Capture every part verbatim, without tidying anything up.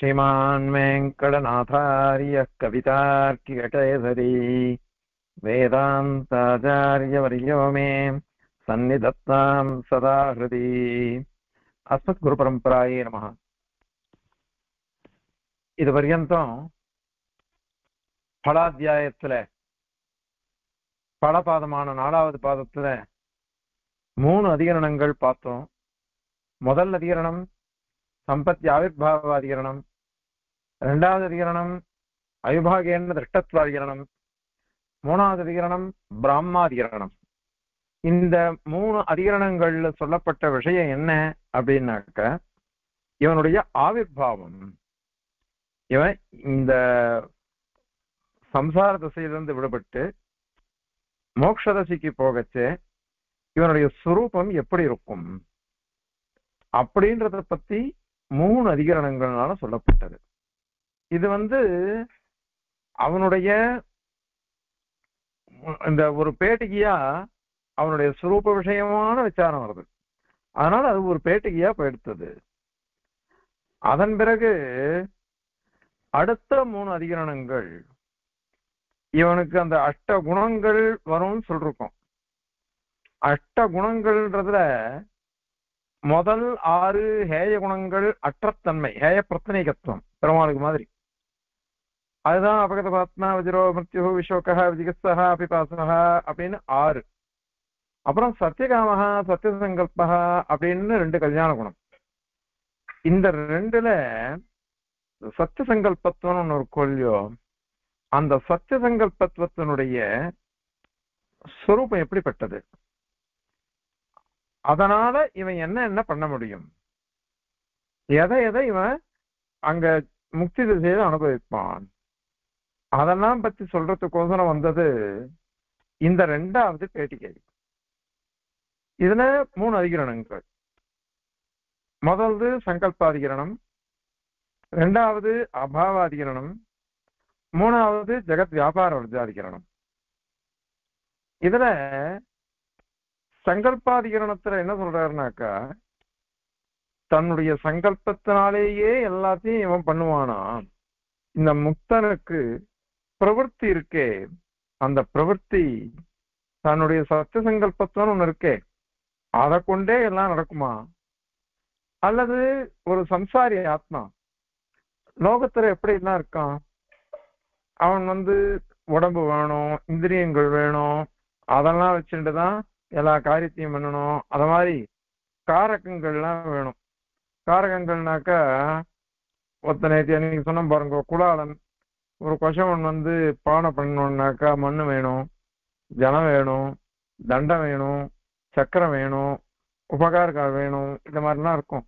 श्रीमान् वेङ्कटनाथार्य कवितार्किककेसरी वेदान्ताचार्यवर्यो मे सन्निधत्तां सदा हृदि। अस्मद्गुरुपरम्परायै नमः। इदुपर्यन्तं फलाध्यायत्तिले फलपादमान नालावदु पादत्तिले मूणु अधिकरणंगळ पार्थोम। मुदल अधिकरणं संपत्ति आविर्भाव अधिकरणं, இரண்டாவது அதிகரணம் அவிபாகேன திருஷ்டத்வ அதிகரணம், மூணாவது அதிகரணம் பிராமாதிகரணம். இந்த மூணு அதிகரணங்கள்ல சொல்லப்பட்ட விஷயம் என்ன அப்படின்னாக்க, இவனுடைய ஆவிர்பாவம், இவன் இந்த சம்சார திசையிலிருந்து விடுபட்டு மோட்ச திசைக்கு போகச்சு இவனுடைய சுரூபம் எப்படி இருக்கும் அப்படின்றத பத்தி மூணு அதிகரணங்களால சொல்லப்பட்டது. இது வந்து அவனுடைய இந்த ஒரு பேட்டிகையா அவனுடைய சுரூப விஷயமான விசாரம் வருது. அதனால அது ஒரு பேட்டிகையா போயிடுத்தது. அதன் பிறகு அடுத்த மூணு அதிகரணங்கள் இவனுக்கு அந்த அஷ்ட குணங்கள் வரும்னு சொல்லிருக்கோம். அஷ்ட குணங்கள்ன்றதுல முதல் ஆறு ஹேய குணங்கள் அற்றத்தன்மை, ஹேய பிரத்தனைகத்துவம், பெருமாளுக்கு மாதிரி. அதுதான் அபகதபாத்மா வஜ்ரோ மிருத்யு விசோகா விஜிகத்சா அபிபாசகா அப்படின்னு ஆறு. அப்புறம் சத்தியகாமகா சத்தியசங்கல்பகா அப்படின்னு ரெண்டு கல்யாண குணம். இந்த ரெண்டுல சத்தியசங்கல்பத்துவம்னு ஒன்று ஒரு கொள்ளியோ, அந்த சத்தியசங்கல்பத்துவத்தினுடைய ஸ்வரூபம் எப்படிப்பட்டது, அதனால இவன் என்ன என்ன பண்ண முடியும், எதை எதை இவன் அங்க முக்தி திசையில அனுபவிப்பான், அதெல்லாம் பத்தி சொல்றதுக்கோசரம் வந்தது இந்த ரெண்டாவது பேட்டிகை. இதுல மூணு அதிகரணங்கள். முதல்து சங்கல்பாதிகரணம், ரெண்டாவது அபாவாதிகரணம், மூணாவது ஜெகத் வியாபார வர்ஜாதிகரணம். இதுல சங்கல்பாதிகரணத்துல என்ன சொல்றாருனாக்கா, தன்னுடைய சங்கல்பத்தினாலேயே எல்லாத்தையும் இவன் பண்ணுவானா, இந்த முக்தனுக்கு பிரவர்த்தி இருக்கே, அந்த பிரவர்த்தி தன்னுடைய சத்திய சங்கல்பத்தோன்னு ஒண்ணு இருக்கே அதை கொண்டே எல்லாம் நடக்குமா, அல்லது ஒரு சம்சாரி ஆத்மா லோகத்துல எப்படி எல்லாம் இருக்கான், அவன் வந்து உடம்பு வேணும், இந்திரியங்கள் வேணும், அதெல்லாம் வச்சுட்டுதான் எல்லா காரியத்தையும் பண்ணணும், அத மாதிரி காரகங்கள்லாம் வேணும். காரகங்கள்னாக்கா ஒத்தனை அன்னைக்கு சொன்ன பாருங்க, குலாளன் ஒரு கொஷவன் வந்து பானை பண்ணணும்னாக்கா மண் வேணும், ஜனம் வேணும், தண்டம் வேணும், சக்கரம் வேணும், உபகாரக்கார் வேணும், இந்த மாதிரிலாம் இருக்கும்.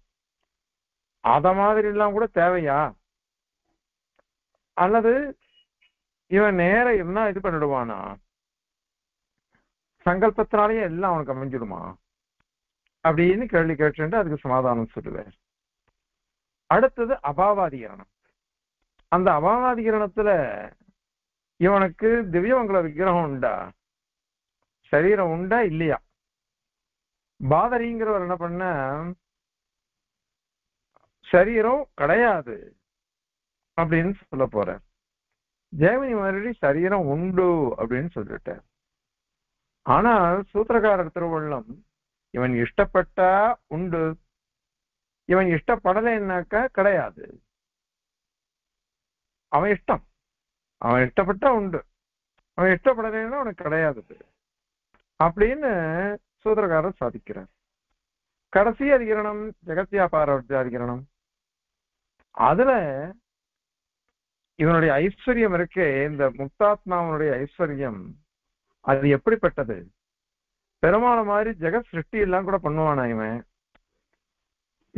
அத மாதிரி எல்லாம் கூட தேவையா, அல்லது இவன் நேர இருந்தா இது பண்ணிடுவானா, சங்கல்பத்தினாலேயே எல்லாம் அவனுக்கு அமைஞ்சிடுமா அப்படின்னு கேள்வி கேட்டு அதுக்கு சமாதானம் சொல்லுவேன். அடுத்தது அபாவாதிகரணம். அந்த அபாவாதிகரணத்துல இவனுக்கு திவ்யமங்கள விக்கிரகம் உண்டா, சரீரம் உண்டா இல்லையா. பாதரிங்கிறவர் என்ன பண்ண, சரீரம் கிடையாது அப்படின்னு சொல்ல போற. ஜெயமணி மறுபடி சரீரம் உண்டு அப்படின்னு சொல்லிட்ட. ஆனால் சூத்திரக்காரர் திருவள்ளம் இவன் இஷ்டப்பட்டா உண்டு, இவன் இஷ்டப்படலைன்னாக்கா கிடையாது. அவன் இஷ்டம், அவன் இஷ்டப்பட்டா உண்டு, அவன் இஷ்டப்படலைன்னா அவனுக்கு கிடையாது அப்படின்னு சூத்திரக்காரர் சாதிக்கிறார். கடைசி அதிகரணம் ஜெகத் வியாபார அதிகரணம். அதுல இவனுடைய ஐஸ்வர்யம் இருக்கே, இந்த முக்தாத்மாவனுடைய ஐஸ்வர்யம் அது எப்படிப்பட்டது. பெருமாள் மாதிரி ஜெகத் சிருஷ்டி எல்லாம் கூட பண்ணுவானா இவன்,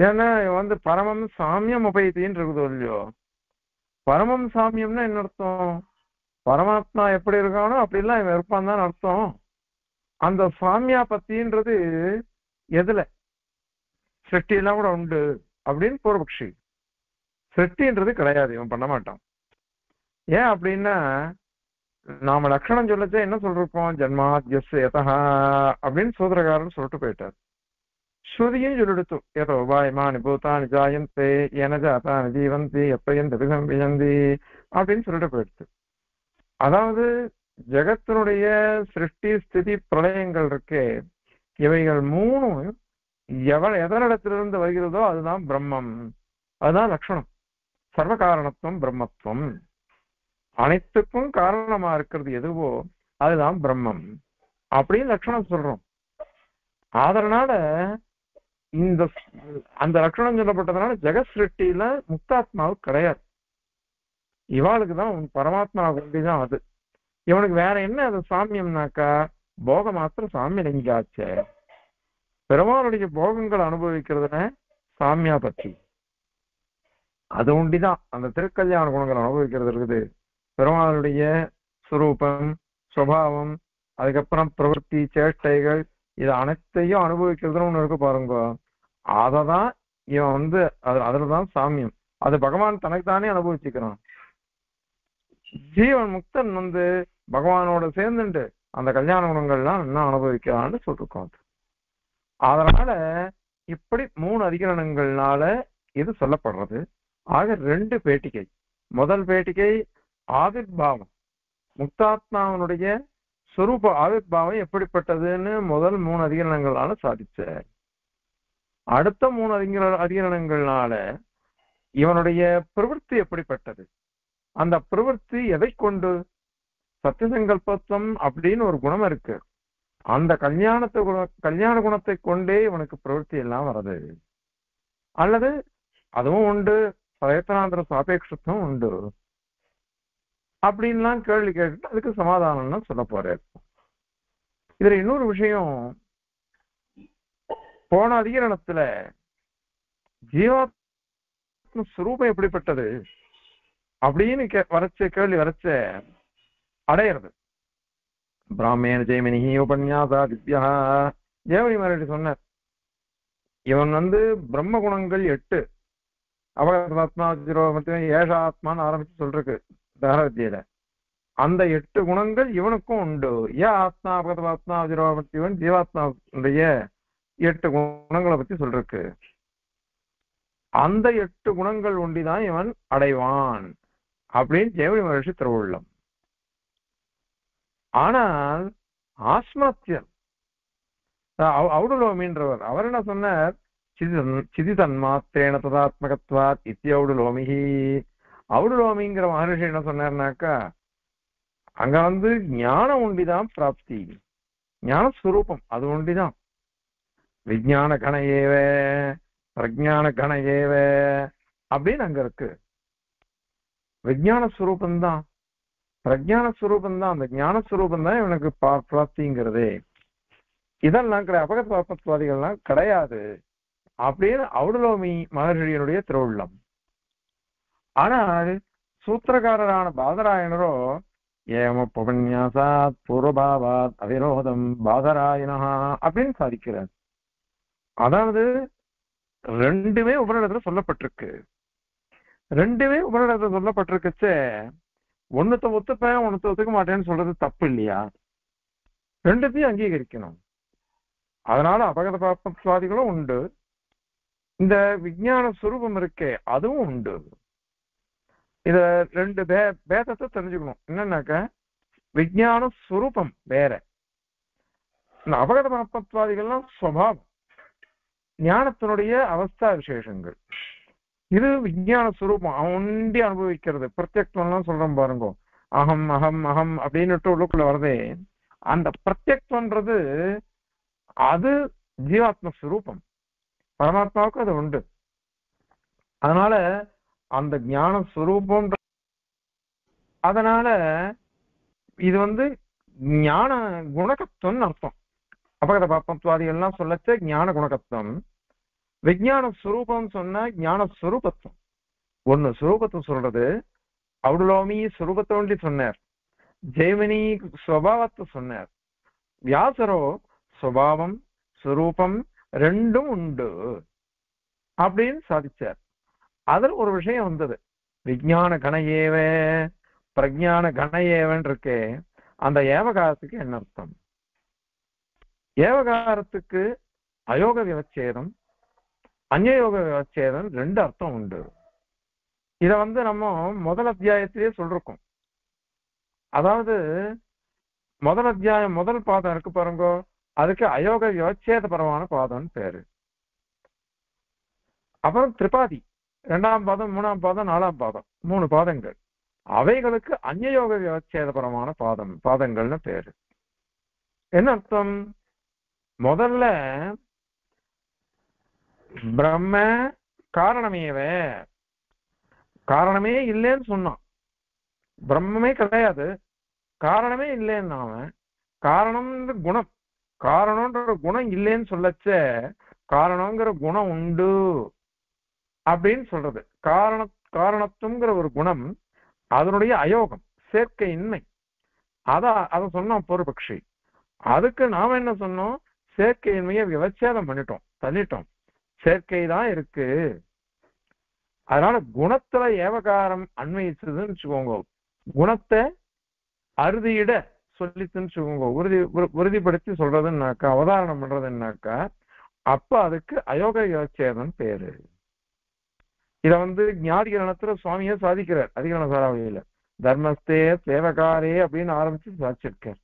ஏன்னா இவன் வந்து பரமம் சாமியம் உபயத்தின்னு இருக்குதோ இல்லையோ. பரமம் சாமியம்னா என்ன அர்த்தம், பரமாத்மா எப்படி இருக்கானோ அப்படிலாம் இவன் இருப்பான் தான் அர்த்தம். அந்த சாமியா பத்தின்றது எதுல, சிருஷ்டி எல்லாம் கூட உண்டு அப்படின்னு பூர்வபக்ஷி. சிருஷ்டின்றது கிடையாது, இவன் பண்ண மாட்டான். ஏன் அப்படின்னா, நாம லட்சணம் சொல்லச்சா என்ன சொல்றோம், ஜன்மாத்யஸ்ய யதஹ அப்படின்னு சூத்திரக்காரர் சொல்லிட்டு போயிட்டார். Shuriyan Jurutu, Yato, Vaimani, Bhutan, Giant, Yanajatan, Jeevanti, Apayan, the Bisham, Vijandi, Abdin Surutaput. Aதாவது ஜகத்தினுடைய சிருஷ்டி ஸ்திதி பிரளயங்கள் இருக்கே, இவைகள் மூணும் எவள் எதனிடத்திலிருந்து வருகிறதோ அதுதான் பிரம்மம். அதுதான் லட்சணம். சர்வ காரணத்துவம் பிரம்மத்துவம். அனைத்துக்கும் காரணமா இருக்கிறது எதுவோ அதுதான் பிரம்மம் அப்படின்னு லட்சணம் சொல்றோம். அதனால இந்த அந்த லட்சணம் சொல்லப்பட்டதுனால ஜெகத் சிருஷ்டியில முக்தாத்மாவு கிடையாது. இவாளுக்கு தான் பரமாத்மா ஒண்டிதான் அது. இவனுக்கு வேற என்ன அது சாமியம்னாக்கா போக மாத்திரம் சாமியம் நெஞ்சாச்சு. பெருமாளுடைய போகங்கள் அனுபவிக்கிறதுன சாமியா பற்றி அது ஒண்டிதான். அந்த திருக்கல்யாண குணங்கள் அனுபவிக்கிறது இருக்குது. பெருமாளுடைய சுரூபம், சுபாவம், அதுக்கப்புறம் பிரவருத்தி, சேட்டைகள், இது அனைத்தையும் அனுபவிக்கிறதுன்னு ஒன்று இருக்கு பாருங்க. அதை தான் இவன் வந்து அது அதில் தான் சாமியம். அது பகவான் தனக்கு தானே அனுபவிச்சுக்கிறான். ஜீவன் முக்தன் வந்து பகவானோட சேர்ந்துட்டு அந்த கல்யாண குணங்கள்லாம் என்ன அனுபவிக்கிறான்னு சொல்லிருக்கோம். அதனால இப்படி மூணு அதிகரணங்கள்னால இது சொல்லப்படுறது. ஆக ரெண்டு பேட்டிகை. முதல் பேட்டிகை ஆவிர்பாவம். முக்தாத்மாவனுடைய சுரூப ஆவிர்பாவம் எப்படிப்பட்டதுன்னு முதல் மூணு அதிகரணங்களால சாதிச்ச. அடுத்த மூணு அதிக அதிகரணங்கள்னால இவனுடைய பிரவருத்தி எப்படிப்பட்டது, அந்த பிரவருத்தி எதை கொண்டு சத்தியசங்கல்பத்துவம் அப்படின்னு ஒரு குணம் இருக்கு. அந்த கல்யாணத்தை குண கல்யாண குணத்தை கொண்டே இவனுக்கு பிரவருத்தி எல்லாம் வருது. அல்லது அதுவும் உண்டு, பிரயத்தனாந்திர சாபேட்சத்தும் உண்டு அப்படின்லாம் கேள்வி கேட்டு அதுக்கு சமாதானம்னா சொல்ல போறேன். இதுல இன்னொரு விஷயம், போன அதிகரணத்துல ஜீவாத்ம சுரூபம் எப்படிப்பட்டது அப்படின்னு கே வரைச்ச கேள்வி வரைச்ச அடையிறது. பிராமேன ஜெயமணி உபன்யாசா திவ்யா ஜெயமணி மாதிரி சொன்னார். இவன் வந்து பிரம்ம குணங்கள் எட்டு அவகாத்மா ஏஷ ஆத்மான்னு ஆரம்பிச்சு சொல்றக்கு தாராவித்தியில அந்த எட்டு குணங்கள் இவனுக்கும் உண்டு. ஏ ஆத்மா அவகாத்மா அஜிரோமத்தியவன் ஜீவாத்மாவுடைய எட்டு குணங்களை பத்தி சொல்றக்கு. அந்த எட்டு குணங்கள் ஒண்டிதான் இவன் அடைவான் அப்படின்னு ஜெயமணி மகர்ஷி திருவுள்ளம். ஆனால் ஆஸ்மத்தியன் அவுடுலோமின்றவர் அவர் என்ன சொன்னார், சிதி தன்மாத்திரேன ததாத்மகத்வாத் இத்தியவுடுலோமிஹி. அவுடுலோமிங்கிற மகர்ஷி என்ன சொன்னார்னாக்கா, அங்க வந்து ஞானம் ஒண்டிதான் பிராப்தி, ஞானஸ்வரூபம் அது ஒண்டிதான். விஜான கணையேவ பிரஜான கணையேவ அப்படின்னு அங்க இருக்கு. விஜான ஸ்வரூபந்தான், பிரஜான ஸ்வரூபந்தான், அந்த ஞானஸ்வரூபந்தான் இவனுக்கு பிராப்திங்கிறதே. இதெல்லாம் கிடையாது, அபகத்வாத்மத்வாதிகள்லாம் கிடையாது அப்படின்னு அவுடலோமி மகர்ஷியனுடைய திருவுள்ளம். ஆனால் சூத்திரக்காரரான பாதராயணரோ ஏம உபன்யாசாத் பூர்வபாவாத் அவிரோதம் பாதராயணா அப்படின்னு சாதிக்கிறார். அதாவது ரெண்டுமே உபநிடத்துல சொல்லப்பட்டிருக்கு. ரெண்டுமே உபநிடத்துல சொல்லப்பட்டிருக்கச்சே ஒன்னுத்த ஒத்துப்பேன் ஒன்னுத்த ஒத்துக்க மாட்டேன்னு சொல்றது தப்பு இல்லையா? ரெண்டுத்தையும் அங்கீகரிக்கணும். அதனால அபகத பாப சுவாதிகளும் உண்டு, இந்த விஞ்ஞான சுரூபம் இருக்கே அதுவும் உண்டு. இத ரெண்டு பே பேதத்தை தெரிஞ்சுக்கணும். என்னன்னாக்க விஞ்ஞான சுரூபம் வேற, இந்த அபகத பாபத்வாதிகள்லாம் சுவாவம், ஞானத்தினுடைய அவஸ்தா விசேஷங்கள். இது விஞ்ஞான சுரூபம் அவண்டி அனுபவிக்கிறது. பிரத்யக்துவம்லாம் சொல்றோம் பாருங்க, அகம் அகம் அகம் அப்படின்னுட்டு உள்ளுக்குள்ள வருதே, அந்த பிரத்யக்துவன்றது அது ஜீவாத்ம சுரூபம். பரமாத்மாவுக்கு அது உண்டு. அதனால அந்த ஞான சுரூபம், அதனால இது வந்து ஞான குணகத்துவம்னு அர்த்தம். அபகத பாபத்வாதிகள்லாம் சொல்லச்ச ஞான குணகத்துவம், விஜான சுரூபம் சொன்னா ஞான சுரூபத்துவம். ஒன்னு சுரூபத்துவம் சொல்றது அவுடலோமி சுரூபத்தோண்டி சொன்னார், ஜெய்மினி சுவாவத்தை சொன்னார், வியாசரோ சுபாவம் சுரூபம் ரெண்டும் உண்டு அப்படின்னு சாதிச்சார். அதில் ஒரு விஷயம் வந்தது, விஜான கணையேவ பிரஜான கணையேவன் இருக்கே, அந்த ஏவகாரத்துக்கு என்ன அர்த்தம்? ஏவகாரத்துக்கு అయోగ వ్యవచ్ఛేదం அந்நியோக விவச்சேதம் ரெண்டு அர்த்தம் உண்டு. இதை வந்து நம்ம முதல் அத்தியாயத்திலேயே சொல்றோம். அதாவது முதல் அத்தியாயம் முதல் பாதம் இருக்கு பாருங்க, அதுக்கு அயோக விவச்சேதபரமான பாதம்னு பேரு. அப்புறம் திரிபாதி இரண்டாம் பாதம், மூணாம் பாதம், நாலாம் பாதம், மூணு பாதங்கள். அவைகளுக்கு அந்நியோக விவச்சேதபரமான பாதம் பாதங்கள்னு பேரு. என்ன அர்த்தம்? முதல்ல பிரம்ம காரணமேவ, காரணமே இல்லைன்னு சொன்னான். பிரம்மே கிடையாது, காரணமே இல்லைன்னு. அவன் காரணம்ன்ற குணம், காரணம்ன்ற குணம் இல்லைன்னு சொல்லச்ச காரணங்கிற குணம் உண்டு அப்படின்னு சொல்றது. காரண காரணத்துங்கிற ஒரு குணம், அதனுடைய அயோகம் சேர்க்கையின்மை. அதான் அதை சொன்னான் பூர்வபக்ஷி. அதுக்கு நாம என்ன சொன்னோம்? சேர்க்கையின்மையை விவச்சேதம் பண்ணிட்டோம், தள்ளிட்டோம். சேர்க்கை தான் இருக்கு. அதனால குணத்துல ஏவகாரம் அன்வயிச்சதுன்னு வச்சுக்கோங்க, குணத்தை அறுதியிட சொல்லித்துன்னு வச்சுக்கோங்க, உறுதி உறுதிப்படுத்தி சொல்றதுன்னாக்கா, அவதாரணம் பண்றதுன்னாக்கா, அப்ப அதுக்கு அயோக விவச்சேதம் பேரு. இதை வந்து ஞாதிகரணத்துல சுவாமியே சாதிக்கிறார். அதிகரண சாராவளியில தர்மஸ்தே தேவகாரே அப்படின்னு ஆரம்பிச்சு சாதிச்சிருக்கார்.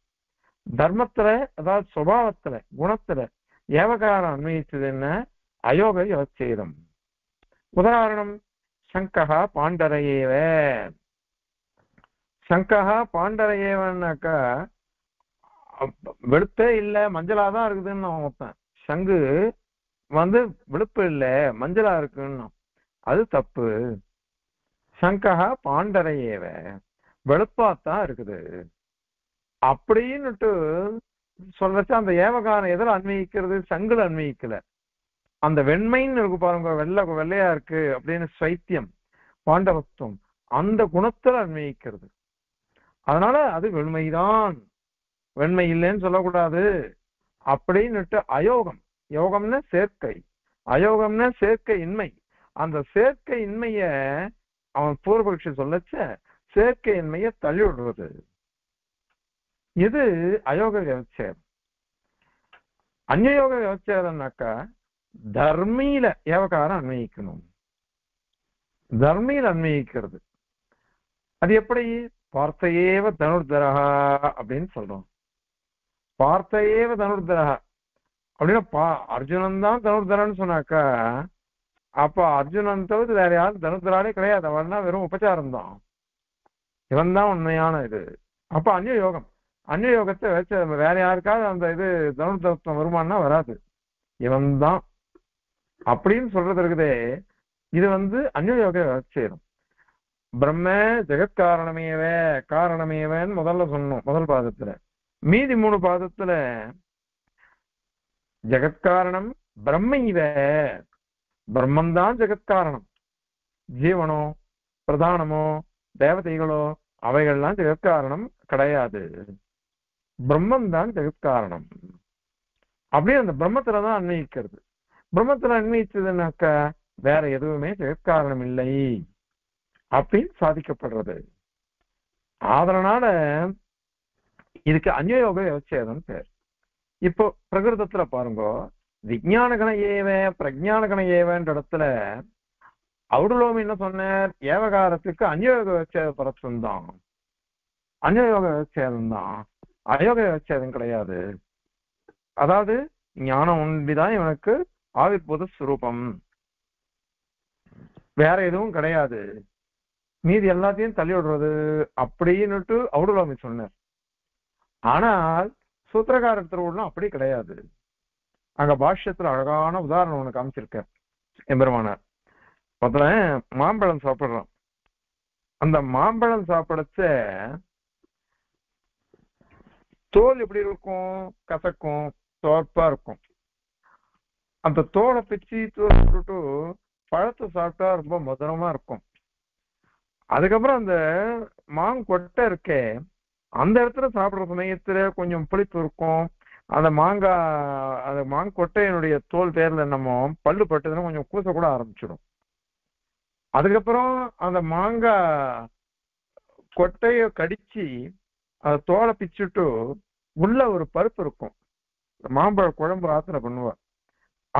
தர்மத்துல, அதாவது சுபாவத்துல, குணத்துல ஏவகாரம் அன்வயிச்சது என்ன? அயோக விவச்சேதம். உதாரணம் சங்கஹா பாண்டரையேவ. சங்கஹா பாண்டரையேவன்னாக்கா வெளுப்பே இல்லை, மஞ்சளாதான் இருக்குதுன்னு ஒருத்தன், சங்கு வந்து வெளுப்பு இல்லை மஞ்சளா இருக்குன்னு, அது தப்பு. சங்கஹா பாண்டரையேவ, வெளுப்பாத்தான் இருக்குது அப்படின்னுட்டு சொல்றச்ச அந்த ஏவகாரம் எதில் அன்வயிக்கிறது? சங்குல அன்வயிக்கல. அந்த வெண்மைன்னு இருக்கு பாருங்க, வெள்ளை வெள்ளையா இருக்கு அப்படின்னு சைத்தியம் பாண்டவத்துவம், அந்த குணத்துல அன்வயிக்கிறது. அதனால அது வெண்மைதான், வெண்மை இல்லைன்னு சொல்லக்கூடாது அப்படின்னுட்டு அயோகம். யோகம்னா சேர்க்கை, அயோகம்னா சேர்க்கை இன்மை. அந்த சேர்க்கை இன்மைய அவன் பூர்வபக்ஷி சொல்லச்ச சேர்க்கை இன்மைய தள்ளி விடுறது. இது அயோக விவச்சேதம். அந்நியோக விவச்சேதம்னாக்கா தர்மியில ஏவகாரம் அன்வயிக்கணும். தர்மியில் அன்வயிக்கிறது அது எப்படி? பார்த்தையேவ தனுர்தரஹா அப்படின்னு சொல்றோம். பார்த்தையேவ தனுர்தரஹா அப்படின்னா பா அர்ஜுனன் தான் தனுர்தரன்னு சொன்னாக்கா, அப்ப அர்ஜுனன் தவிர வேற யாரும் தனுர்தராலே கிடையாது. அவன்னா வெறும் உபச்சாரம் தான், இவன் தான் உண்மையான இது. அப்ப அந்நியோகம், அந்நியோகத்தை வச்ச வேற யாருக்காவது அந்த இது தனுர்தரத்துவம் வருமானா வராது, இவன் தான் அப்படின்னு சொல்றது இருக்குதே. இது வந்து அந்நியோக விவச்சேதம். பிரம்ம ஜெகத் காரணமேவ காரணமேவன்னு முதல்ல சொன்னோம் முதல் பாதத்துல. மீதி மூணு பாதத்துல ஜெகத் காரணம் பிரம்மைவ, பிரம்மந்தான் ஜெகத் காரணம். ஜீவனோ பிரதானமோ தேவதைகளோ அவைகள்லாம் ஜெகத் காரணம் கிடையாது, பிரம்மந்தான் ஜெகத் காரணம். அப்படியே அந்த பிரம்மத்துலதான் அன்வயிக்கிறது. பிரம்மத்துல அன்வயிச்சதுனாக்கா வேற எதுவுமே ஜெகத்காரணம் இல்லை அப்படின்னு சாதிக்கப்படுறது. அதனால இதுக்கு அந்நியோக விவச்சேதம் பேர். இப்போ பிரகிருதத்துல பாருங்க, விஜானகண ஏவ பிரஜானகண ஏவன்ற இடத்துல அவுடலோமி என்ன சொன்னார்? ஏவகாரத்துக்கு அந்நியோக விவச்சேத பரத்துவம் தான், அந்நியோக விவச்சேதம் தான், அயோக விவச்சேதம் கிடையாது. அதாவது ஞானம் ஒன்றிதான் இவனுக்கு ஆவிர்பூத ஸ்வரூபம், வேற எதுவும் கிடையாது, மீதி எல்லாத்தையும் தள்ளி விடுறது அப்படின்னுட்டு அவுடலாமி சொன்னார். ஆனால் சூத்திரகாரர் திருவுள்ளம் அப்படி கிடையாது. அங்க பாஷ்யத்துல அழகான உதாரணம் ஒண்ணு காமிச்சிருக்கார் எம்பெருமானார். முதல்ல மாம்பழம் சாப்பிடுறோம், அந்த மாம்பழம் சாப்பிடச்ச தோல் எப்படி இருக்கும்? கசக்கும், தோற்பா இருக்கும். அந்த தோலை பிச்சு தோல் போட்டு பழத்தை சாப்பிட்டா ரொம்ப மதுரமா இருக்கும். அதுக்கப்புறம் அந்த மாங்கொட்டை இருக்கே, அந்த இடத்துல சாப்பிடுற சமயத்துல கொஞ்சம் புளிப்பு இருக்கும். அந்த மாங்காய், அந்த மாங்கொட்டையினுடைய தோல் பேர்ல நம்ம பல்லு பட்டதுன்னா கொஞ்சம் கூச கூட ஆரம்பிச்சிடும். அதுக்கப்புறம் அந்த மாங்காய் கொட்டைய கடிச்சு அதை தோலை பிச்சுட்டு உள்ள ஒரு பருப்பு இருக்கும், மாம்பழ குழம்பு ஆத்திர பண்ணுவா,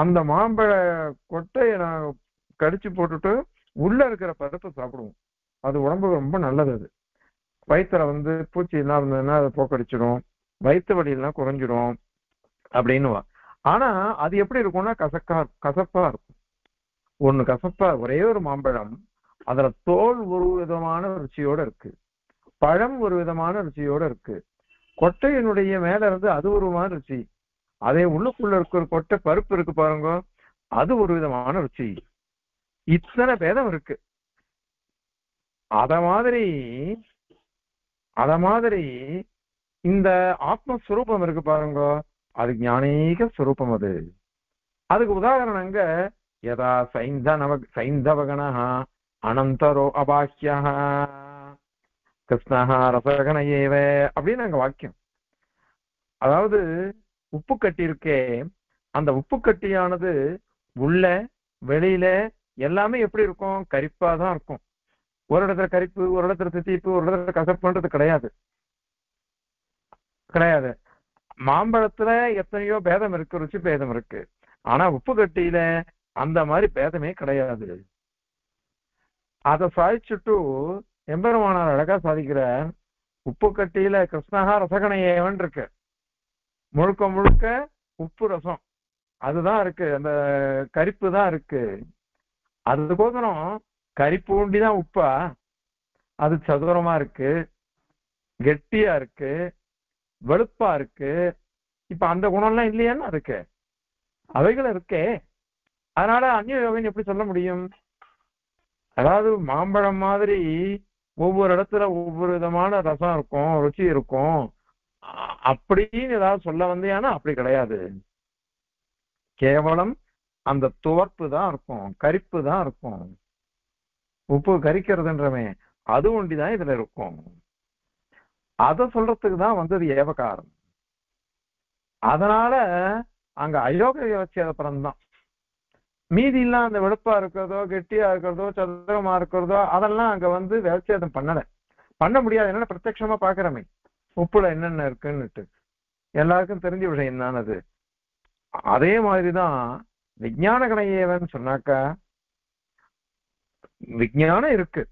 அந்த மாம்பழ கொட்டையை நான் கடிச்சு போட்டுட்டு உள்ள இருக்கிற பருப்பை சாப்பிடுவோம். அது உடம்புக்கு ரொம்ப நல்லது. அது வயிற்றுல வந்து பூச்சி எல்லாம் இருந்ததுன்னா அதை போக்கடிச்சிடும், வயிற்று வலியெல்லாம் குறைஞ்சிடும் அப்படின்னுவா. ஆனா அது எப்படி இருக்கும்னா கசக்கா கசப்பா இருக்கும். ஒண்ணு கசப்பா ஒரே ஒரு மாம்பழம், அதுல தோல் ஒரு விதமான ருச்சியோட இருக்கு, பழம் ஒரு விதமான ருச்சியோட இருக்கு, கொட்டையினுடைய மேல இருந்து அது ஒரு விதமான ருச்சி, அதே உள்ளுக்குள்ள இருக்கிற கொட்டை பருப்பு இருக்கு பாருங்க, அது ஒரு விதமான ருச்சி. இத்தனை பேதம் இருக்கு. அத மாதிரி அத மாதிரி இந்த ஆத்மஸ்வரூபம் இருக்கு பாருங்க, அது ஞானீக ஸ்வரூபம். அது அதுக்கு உதாரணங்க யதா சைந்தனவ சைந்தவகணஹ அனந்தரோ அபாஹ்யஹ கிருஷ்ணஹ ரசகண ஏவ அப்படின்னு அங்க வாக்கியம். அதாவது உப்பு கட்டி இருக்கே, அந்த உப்பு கட்டியானது உள்ள வெளியில எல்லாமே எப்படி இருக்கும்? கரிப்பா தான் இருக்கும். ஒரு இடத்துல கரிப்பு, ஒரு இடத்துல தித்திப்பு, ஒரு இடத்துல கசப்புன்றது கிடையாது கிடையாது மாம்பழத்துல எத்தனையோ பேதம் இருக்கு, ருச்சி பேதம் இருக்கு. ஆனா உப்பு கட்டியில அந்த மாதிரி பேதமே கிடையாது. அதை சாதிச்சுட்டு எம்பெருமானார் அழகா சாதிக்கிற உப்பு கட்டியில கிருஷ்ணஹா ரசகணையவன் இருக்கு, முழுக்க முழுக்க உப்பு ரசம் அதுதான் இருக்கு, அந்த கரிப்பு தான் இருக்கு. அதுக்கோசரம் கரிப்பு ஊண்டிதான் உப்பா, அது சதுரமா இருக்கு, கெட்டியா இருக்கு, வெளுப்பா இருக்கு. இப்ப அந்த குணம் எல்லாம் இல்லையான்னு இருக்கு, அவைகள் இருக்கே. அதனால அந்நியன் எப்படி சொல்ல முடியும்? அதாவது மாம்பழம் மாதிரி ஒவ்வொரு இடத்துல ஒவ்வொரு விதமான ரசம் இருக்கும், ருச்சி இருக்கும் அப்படின்னு ஏதாவது சொல்ல வந்தேன்னா அப்படி கிடையாது. கேவலம் அந்த துவர்ப்பு தான் இருக்கும், கரிப்பு தான் இருக்கும். உப்பு கரிக்கிறதுன்றமே அது ஒண்டிதான் இதுல இருக்கும். அதை சொல்றதுக்கு தான் வந்தது ஏவகாரம். அதனால அங்க அயோக விவச்சாரம் தான். மீதி எல்லாம் அந்த வெளுப்பா இருக்கிறதோ, கெட்டியா இருக்கிறதோ, சதுரமா இருக்கிறதோ அதெல்லாம் அங்க வந்து விவச்சாரம் பண்ணல, பண்ண முடியாது. என்னன்னா பிரத்யட்சமா பாக்குறமே உப்புல என்னென்ன இருக்குன்னுட்டு எல்லாருக்கும் தெரிஞ்ச விஷயம் தான் அது. அதே மாதிரிதான் விஞ்ஞான கணையேவன் சொன்னாக்கா, விஞ்ஞானம் இருக்கு,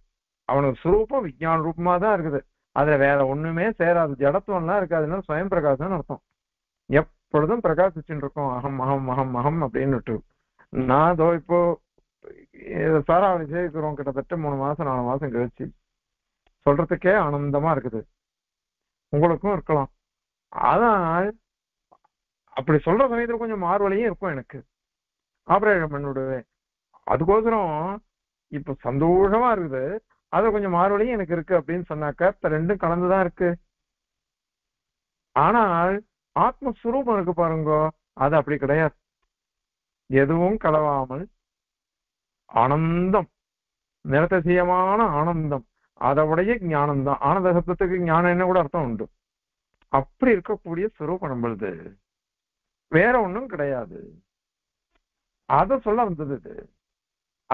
அவனுக்கு சுரூபம் விஞ்ஞான ரூபமா தான் இருக்குது, அதுல வேற ஒண்ணுமே சேராது, ஜடத்துவம் எல்லாம் இருக்காதுன்னா சுயம் பிரகாசம்னு அர்த்தம். எப்பொழுதும் பிரகாசிச்சுட்டு இருக்கோம், அகம் அகம் அகம் அகம் அப்படின்னு. நான் அதோ இப்போ சாராவளி சேர்க்கிறோம் கிட்டத்தட்ட மூணு மாசம் நாலு மாசம் கழிச்சு, சொல்றதுக்கே ஆனந்தமா இருக்குது, உங்களுக்கும் இருக்கலாம். அதான் அப்படி சொல்ற சமயத்துல கொஞ்சம் மார்வலையும் இருக்கும் எனக்கு, ஆபரேஷன் பண்ணிவிடுவேன். அதுக்கோசரம் இப்போ சந்தோஷமா இருக்குது, அது கொஞ்சம் மார்வலையும் எனக்கு இருக்கு அப்படின்னு சொன்னாக்கா இப்ப ரெண்டும் கலந்துதான் இருக்கு. ஆனால் ஆத்மஸ்வரூபம் இருக்கு பாருங்க, அது அப்படி கிடையாது. எதுவும் கலவாமல் ஆனந்தம், நிரதிசயமான ஆனந்தம், அதோடைய ஞானம்தான். ஆனந்த சப்தத்துக்கு ஞானம் என்ன கூட அர்த்தம் உண்டு. அப்படி இருக்கக்கூடிய ஸ்வரூபம் நம்மளுது, வேற ஒன்றும் கிடையாது. அத சொல்ல வந்தது இது.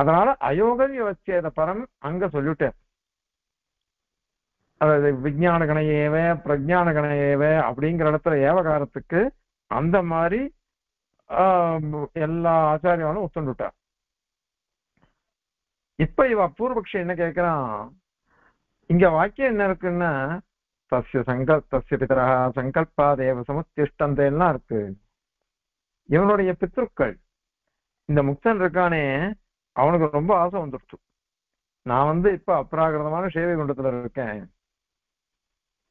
அதனால அயோகவிய வச்சேத பரம் அங்க சொல்லிட்டேன். அதாவது விஞ்ஞான கணையேவ பிரஜான கணையேவ அப்படிங்கிற இடத்துல ஏவகாரத்துக்கு அந்த மாதிரி எல்லா ஆச்சாரியாலும் ஒத்துண்டுட்டார். இப்ப இவ பூர்வபக்ஷம் என்ன கேட்கிறான், இங்க வாக்கியம் என்ன இருக்குன்னா தஸ்ய சங்கல் தஸ்ய பிதரா சங்கல்பா தேவ சமுத்திஷ்டந்தே எல்லாம் இருக்கு. இவனுடைய பித்ருக்கள், இந்த முக்தன் இருக்கானே அவனுக்கு ரொம்ப ஆசை வந்துடுச்சு, நான் வந்து இப்ப அப்ராகிருதமான சேவை குண்டத்துல இருக்கேன்,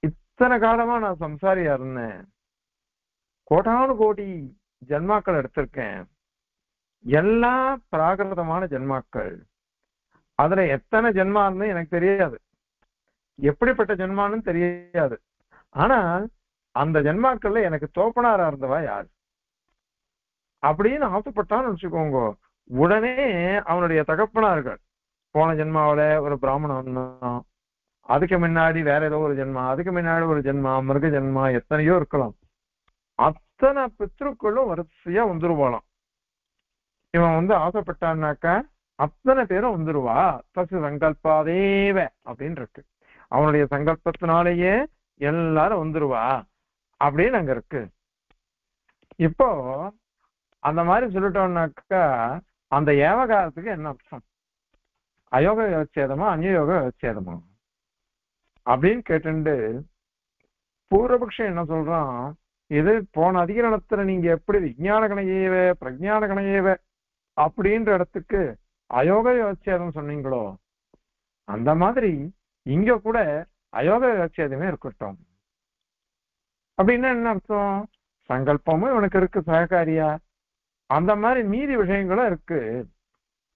இத்தனை காலமா நான் சம்சாரியா இருந்தேன், கோட்டானு கோடி ஜன்மாக்கள் எடுத்திருக்கேன், எல்லா பிராகிருதமான ஜென்மாக்கள், அதுல எத்தனை ஜென்மான்னு எனக்கு தெரியாது, எப்படிப்பட்ட ஜென்மான்னு தெரியாது. ஆனால் அந்த ஜென்மாக்கள்ல எனக்கு தோப்பனாரா இருந்தவா யார் அப்படின்னு ஆசைப்பட்டான்னு வச்சுக்கோங்க. உடனே அவனுடைய தகப்பனார்கள் போன ஜென்மாவில ஒரு பிராமணன், அதுக்கு முன்னாடி வேற ஏதோ ஒரு ஜென்மா, அதுக்கு முன்னாடி ஒரு ஜென்மா, மிருக ஜென்மா, எத்தனையோ இருக்கலாம். அத்தனை பித்ருக்களும் வரிசையா வந்துருவாளாம். இவன் வந்து ஆசைப்பட்டான்னாக்கா அத்தனை பேரும் வந்துருவா. தசு சங்கல்பாதேவ அப்படின்னு இருக்கு, அவனுடைய சங்கல்பத்தினாலேயே எல்லாரும் வந்துருவா அப்படின்னு அங்க இருக்கு. இப்போ அந்த மாதிரி சொல்லிட்டோம்னாக்கா அந்த ஏவகாரத்துக்கு என்ன அர்த்தம்? அயோக விவச்சேதமா அந்யோக விவச்சேதமா அப்படின்னு கேட்டுண்டு பூர்வபக்ஷம் என்ன சொல்றான், இது போன அதிகரணத்துல நீங்க எப்படி விஜான கணையேவ பிரஜான கணையேவ அப்படின்ற இடத்துக்கு அயோக விவச்சேதம் சொன்னீங்களோ அந்த மாதிரி இங்க கூட அயோக விவச்சேதமே இருக்கட்டும். அப்படின்னா என்ன அர்த்தம்? சங்கல்பமும் இவனுக்கு இருக்கு சககாரியா, அந்த மாதிரி மீதி விஷயங்களும் இருக்கு.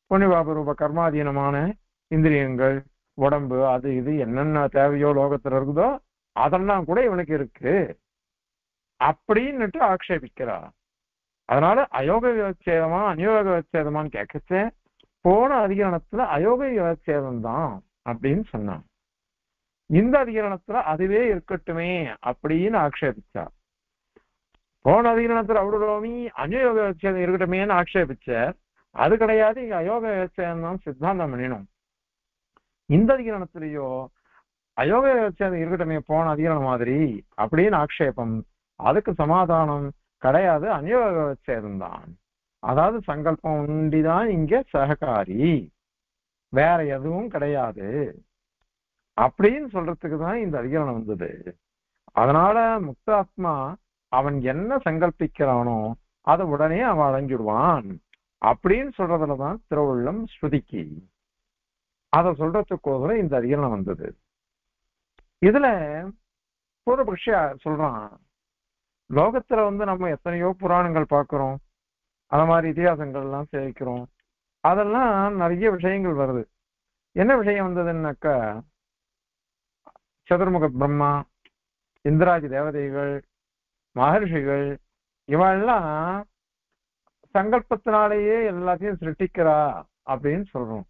புண்ணியபாப ரூப கர்மாதீனமான இந்திரியங்கள், உடம்பு, அது இது என்னென்ன தேவையோ லோகத்துல இருக்குதோ அதெல்லாம் கூட இவனுக்கு இருக்கு அப்படின்னுட்டு ஆக்ஷேபிக்கிறா. அதனால அயோக விவச்சேதமா அநியோக விவச்சேதமான்னு கேட்கச்சே போன அதிகரணத்துல அயோக விவச்சேதம் தான் அப்படின்னு சொன்னான். இந்த அதிகரணத்துல அதுவே இருக்கட்டுமே அப்படின்னு ஆக்ஷேபிச்சா. போன அதிகரணத்துல அவுடலோமி அநியோக விவச்சேதம் இருக்கட்டுமேன்னு ஆக்ஷேபிச்ச. அது கிடையாது, இங்க அயோக விவச்சேதம் தான் சித்தாந்தம் பண்ணினோம். இந்த அதிகரணத்திலேயோ அயோக விவச்சேதம் இருக்கட்டுமே போன அதிகரணம் மாதிரி அப்படின்னு ஆக்ஷேபம். அதுக்கு சமாதானம் கிடையாது, அநியோக விவச்சேதம் தான். அதாவது சங்கல்பம் ஒண்டிதான் இங்க சககாரி, வேற எதுவும் கிடையாது அப்படின்னு சொல்றதுக்கு தான் இந்த அதிகரணம் வந்தது. அதனால முக்தாத்மா அவன் என்ன சங்கல்பிக்கிறானோ அதை உடனே அவன் அடைஞ்சிடுவான் அப்படின்னு சொல்றதுலதான் திருவள்ளும் ஸ்ருதிக்கு அதை சொல்றதுக்கோதர இந்த அதிகரணம் வந்தது. இதுல பூர்வபக்ஷியா சொல்றான், லோகத்துல வந்து நம்ம எத்தனையோ புராணங்கள் பார்க்கிறோம், அந்த மாதிரி இதிகாசங்கள் எல்லாம் சேவிக்கிறோம், அதெல்லாம் நிறைய விஷயங்கள் வருது. என்ன விஷயம் வந்ததுன்னாக்கா சதுர்முக பிரம்மா, இந்திராதி தேவதைகள், மகர்ஷிகள், இவெல்லாம் சங்கல்பத்தினாலேயே எல்லாத்தையும் சிருஷ்டிக்கிறா அப்படின்னு சொல்றோம்.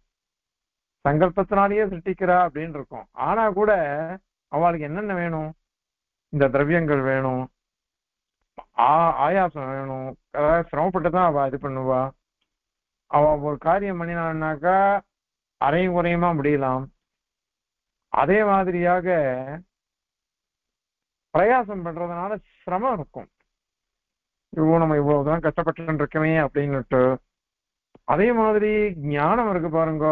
சங்கல்பத்தினாலேயே சிருஷ்டிக்கிறா அப்படின்னு இருக்கும். ஆனா கூட அவளுக்கு என்னென்ன வேணும்? இந்த திரவியங்கள் வேணும், ஆ ஆயாசம் வேணும், அதாவது சிரமப்பட்டு தான் அவள் இது பண்ணுவா. அவள் ஒரு காரியம் பண்ணினான்னாக்கா அரையும் குறையுமா முடியலாம். அதே மாதிரியாக பிரயாசம் பண்றதுனால சிரமம் இருக்கும். இவ்வளோ நம்ம இவ்வளவுதான் கஷ்டப்பட்டு இருக்கமே அப்படின்னுட்டு. அதே மாதிரி ஞானம் இருக்கு பாருங்க,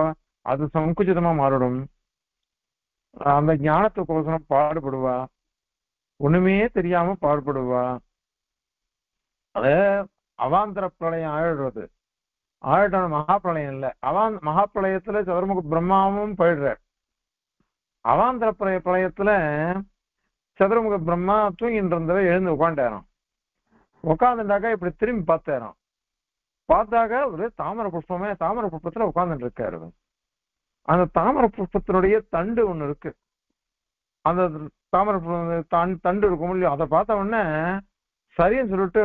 அது சங்குச்சிதமா மாறிடும். அந்த ஞானத்துக்கோசரம் பாடுபடுவா, ஒண்ணுமே தெரியாம பாடுபடுவா. அது அவாந்திர பிரளயம் ஆயிடுறது, ஆயிட்டான மகாப்பிரளயம் இல்லை. அவாந் மகாப்பிரளயத்துல சதுர்முக பிரம்மாவும் போயிடுறார். அவாந்திர பிரய பிரளயத்துல சதுர்முக பிரம்மா தூங்கிட்டு இருந்தவ எழுந்து உட்காண்டாராம். உட்காந்துட்டாக்கா இப்படி திரும்பி பார்த்தாராம். பார்த்தாக்கா ஒரு தாமரை புஷ்பமே, தாமரை புஷ்பத்துல உட்காந்துட்டு இருக்காரு. அந்த தாமரை புஷ்பத்தினுடைய தண்டு ஒண்ணு இருக்கு, அந்த தாமரை புஷ்பம் தண்டு இருக்கும் இல்லையோ, அதை பார்த்த உடனே சரின்னு சொல்லிட்டு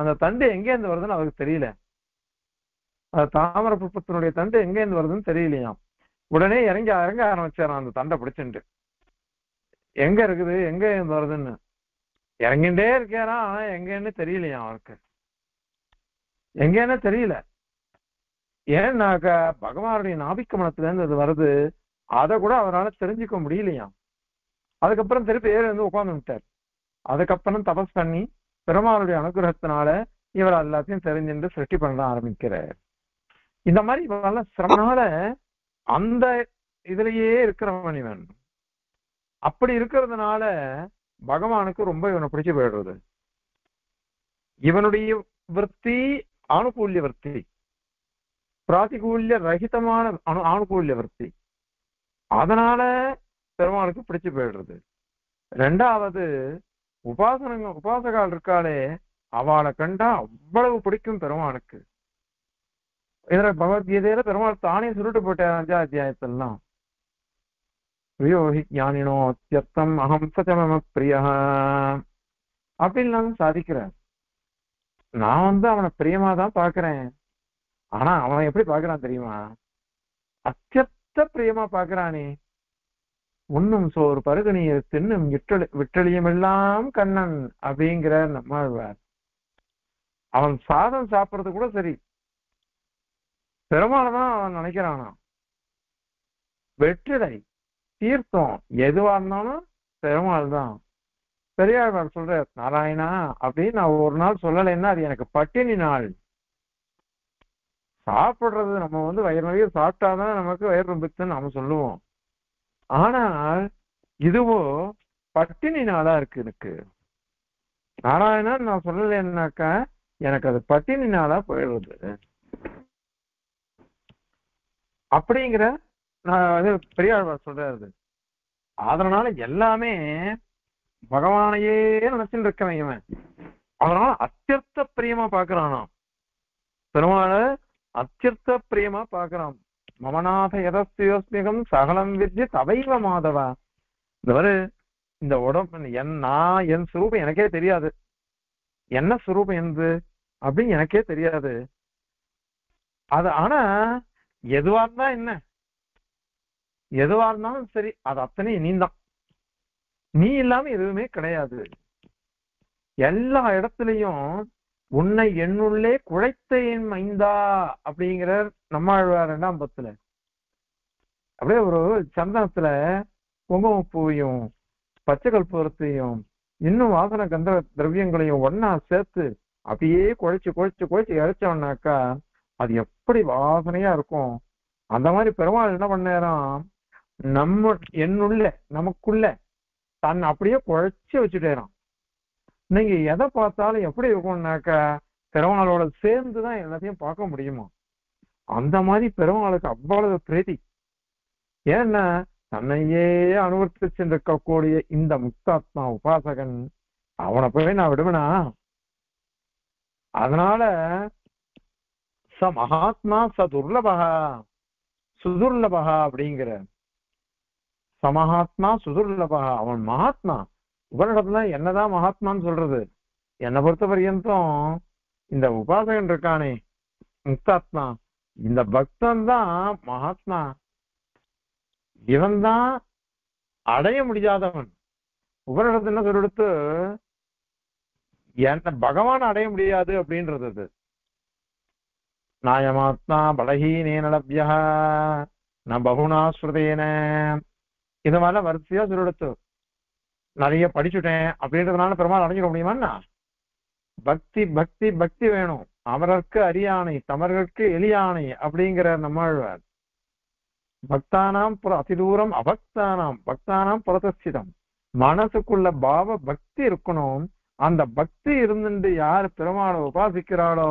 அந்த தண்டு எங்கேருந்து வருதுன்னு அவருக்கு தெரியல. அந்த தாமரை புஷ்பத்தினுடைய தண்டு எங்கேருந்து வருதுன்னு தெரியலையாம். உடனே இறங்கி இறங்க ஆரம்பிச்சாராம் அந்த தண்டை பிடிச்சிட்டு. எங்க இருக்குது, எங்க இருந்து வருதுன்னு இறங்கிட்டே இருக்காரா. ஆனா எங்கன்னு தெரியலையா அவருக்கு, எங்கன்னு தெரியல. ஏன்னாக்கா பகவானுடைய நாபிக்கமனத்துல இருந்து அது வருது, அதை கூட அவரால் தெரிஞ்சுக்க முடியலையாம். அதுக்கப்புறம் திருப்பி ஏறி வந்து உட்கார்ந்து விட்டார். அதுக்கப்புறம் தபஸ் பண்ணி பெருமாளுடைய அனுகிரகத்தினால இவர் எல்லாத்தையும் தெரிஞ்சுட்டு சிருஷ்டி பண்ண ஆரம்பிக்கிறார். இந்த மாதிரி இவரெல்லாம் சிரமனால அந்த இதுலயே இருக்கிறவன் இவன். அப்படி இருக்கிறதுனால பகவானுக்கு ரொம்ப இவனை பிடிச்சு போயிடுறது. இவனுடைய விற்பி ஆணுகூல்ய விற்பி, பிராதிகூல்ய ரகிதமான அணு ஆணுகூல்ய விற்பி, அதனால பெருமாளுக்கு பிடிச்சு போயிடுறது. ரெண்டாவது உபாசனங்க உபாசகால் இருக்காளே, அவளை கண்டா அவ்வளவு பிடிக்கும் பெருமாளுக்கு. இதுல பகவத்கீதையில பெருமாள் தானே சுருட்டு போட்டார் அஞ்சாம் அத்தியாயத்திலாம். பிரியோஹி ஞானினோ அத்தியர்த்தம் அகம் சச்சமம பிரியா அப்படின்லாம் சாதிக்கிறார். நான் வந்து அவனை பிரியமா தான் பாக்குறேன். ஆனா அவன் எப்படி பாக்குறான் தெரியுமா? அத்தியத்த பிரியமா பாக்குறானே. உண்ணும் சோறு பருகணியை தின்னும் விட்டளி விட்டளியும் எல்லாம் கண்ணன் அப்படிங்கிறார் நம்மாழ்வார். அவன் சாதம் சாப்பிட்றது கூட சரி, பெருமாள் தான் அவன் நினைக்கிறானா. வெற்றிலை தீர்த்தம் எதுவா இருந்தாலும் பெருமாள் தான். பெரியாழ்வார் சொல்ற, நாராயணா அப்படின்னு நான் ஒரு நாள் சொல்லலைன்னா அது எனக்கு பட்டினி நாள் சாப்பிட்றது நம்ம வந்து வயிறு நிறைய சாப்பிட்டாதான் நமக்கு வயிறு ரொம்பிக்குதுன்னு நம்ம சொல்லுவோம். ஆனால் இதுவோ பட்டினி நாளா இருக்கு எனக்கு. நாராயணா நான் சொல்லலைன்னாக்கா எனக்கு அது பட்டினி நாளா போயிடுறது. அப்படிங்கிற நான் வந்து பெரியாழ்வார் சொல்றாரு. அதனால எல்லாமே பகவானையே நினைச்சுட்டு இருக்கவன் இவன். அதனால அத்தியர்த்த பிரியமா பாக்குறானா பெருமாளை, அத்தியர்த்த பிரியமா பாக்குறான். மமநாத யதஸ்யோஸ்மிகம் சகலம் வித்ய தவைவ மாதவா. இந்த மாதிரி இந்த உடம்பு என் நான் என் சுரூபம் எனக்கே தெரியாது, என்ன சுரூபம் என்று அப்படின்னு எனக்கே தெரியாது அது. ஆனா எதுவா இருந்தா என்ன, எதுவா இருந்தாலும் சரி, அது அத்தனை நீ தான். நீ இல்லாம எதுவுமே கிடையாது. எல்லா இடத்துலையும் உன்னை என்னுள்ளே குழைத்த என் மைந்தா அப்படிங்கிற நம்மாழ்வார் ரெண்டாம் பத்துல அப்படியே ஒரு சந்தனத்துல குங்குமப்பூவையும் பச்சை கற்பூரத்தையும் இன்னும் வாசன கந்த திரவியங்களையும் ஒன்னா சேர்த்து அப்படியே குழைச்சு குழைச்சு குழைச்சு இறைச்சோம்னாக்கா அது எப்படி வாசனையா இருக்கும். அந்த மாதிரி பெருமாள் என்ன பண்ணேறான், நம்ம என்னுள்ள நமக்குள்ள தன் அப்படியே குழைச்சி வச்சுட்டேறான். நீங்க எதை பார்த்தாலும் எப்படி இருக்கும்னாக்கா பெருமாளோட சேர்ந்துதான் எல்லாத்தையும் பார்க்க முடியுமா. அந்த மாதிரி பெருமாளுக்கு அவ்வளவு பிரீதி. ஏன்னா தன்னையே அனுவர்த்தி சென்றிருக்கக்கூடிய இந்த முக்தாத்மா உபாசகன் அவனை போய் நான் விடுவேனா? அதனால ச மகாத்மா ச துர்லபகா சுதுர்லபகா அப்படிங்கிற சமஹாத்மா சுதுர்லபகா. அவன் மகாத்மா. உபனிடத்துல என்னதான் மகாத்மான்னு சொல்றது? என்னை பொறுத்த வரையந்தும் இந்த உபாசகன் இருக்கானே முக்தாத்மா, இந்த பக்தன் தான் மகாத்மா. இவன் தான் அடைய முடியாதவன். உபனிடத்துல என்ன சொல்லிடுத்து, என்ன பகவான் அடைய முடியாது அப்படின்றது. நாயமாத்மா பலஹீனே நலப்யா நான் பகுனாஸ்ருதேன இது மாதிரிலாம் வரிசையா சொல்லிடுத்து. நிறைய படிச்சுட்டேன் அப்படின்றதுனால பெருமாள் அடைஞ்சிட முடியுமான்னா, பக்தி பக்தி பக்தி வேணும். அவரற்கு அரியானை தமர்களுக்கு எளியானை அப்படிங்கிற நம்மாழ்வார். பக்தானாம் புற அதி தூரம் அபக்தானாம் பக்தானாம் புரதசிதம். மனசுக்குள்ள பாவ பக்தி இருக்கணும். அந்த பக்தி இருந்துட்டு யார் பெருமாளை உபாசிக்கிறாளோ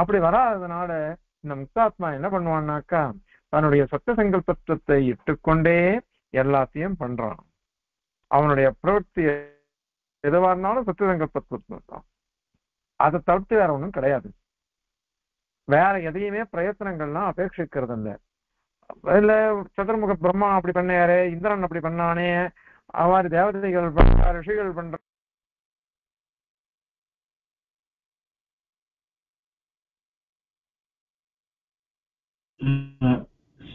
அப்படி வராததுனால இந்த முக்தாத்மா என்ன பண்ணுவான்னாக்கா தன்னுடைய சத்திய சங்கல்பத்துவத்தை இட்டுக்கொண்டே எல்லாத்தையும் பண்றான். அவனுடைய பிரவர்த்தி எதுவா இருந்தாலும் சத்திய சங்கல்பத்துவம் தான். அதை தவிர்த்து வேற ஒன்றும் கிடையாது. வேற எதையுமே பிரயத்தனங்கள்லாம் அபேட்சிக்கிறது இல்லை. இல்ல சதுர்முக பிரம்மா அப்படி பண்ணாரு, இந்திரன் அப்படி பண்ணானே, அவ்வாறு தேவதைகள் பண்ற ரிஷிகள் பண்ற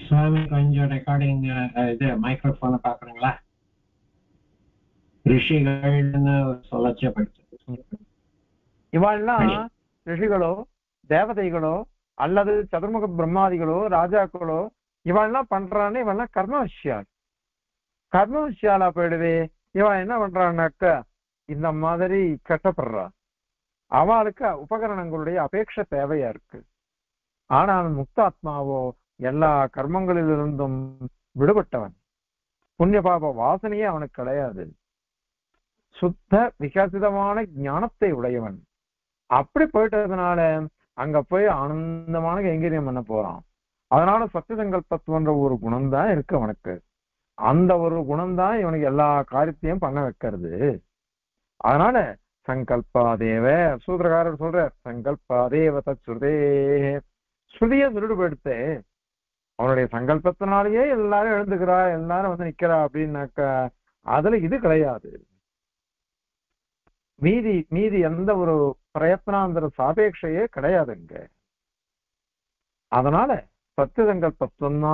சாமி கொஞ்சம் ரெக்கார்டிங் இது மைக்ரோஃபோனை பாக்குறீங்களா? ரிஷிகள்னு சொல்லச்சே படிச்சு இவாள்லாம் ரிஷிகளோ தேவதைகளோ அல்லது சதுர்முக பிரம்மாதிகளோ ராஜாக்களோ இவாள்லாம் பண்றான்னு இவெல்லாம் கர்மவிஷ்யால் கர்மவிஷ்யாலா போயிடுவே. இவன் என்ன பண்றான்னாக்க இந்த மாதிரி கட்டப்படுறா. அவளுக்கு உபகரணங்களுடைய அபேட்சை தேவையா இருக்கு. ஆனால் முக்தாத்மாவோ எல்லா கர்மங்களிலிருந்தும் விடுபட்டவன். புண்ணிய பாப வாசனையே அவனுக்கு கிடையாது. சுத்த விகாசிதமான ஞானத்தை உடையவன். அப்படி போயிட்டதுனால அங்க போய் ஆனந்தமான கைங்கரியம் பண்ண போறான். அதனால சத்திய சங்கல்பத்துவன்ற ஒரு குணம்தான் இருக்கு அவனுக்கு. அந்த ஒரு குணம்தான் இவனுக்கு எல்லா காரியத்தையும் பண்ண வைக்கிறது. அதனால சங்கல்பாதேவ சூத்திரக்காரர் சொல்ற சங்கல்பாதேவ தச்சுதே ஸ்ருதிய சுருடு போயிடுத்து. அவனுடைய சங்கல்பத்தினாலேயே எல்லாரும் எழுந்துக்கிறா, எல்லாரும் வந்து நிக்கிறா அப்படின்னாக்கா அதுல இது கிடையாது. மீதி மீதி எந்த ஒரு பிரயத்னாந்திர சாபேட்சையே கிடையாதுங்க. அதனால சத்தியசங்கல்ப சொன்னா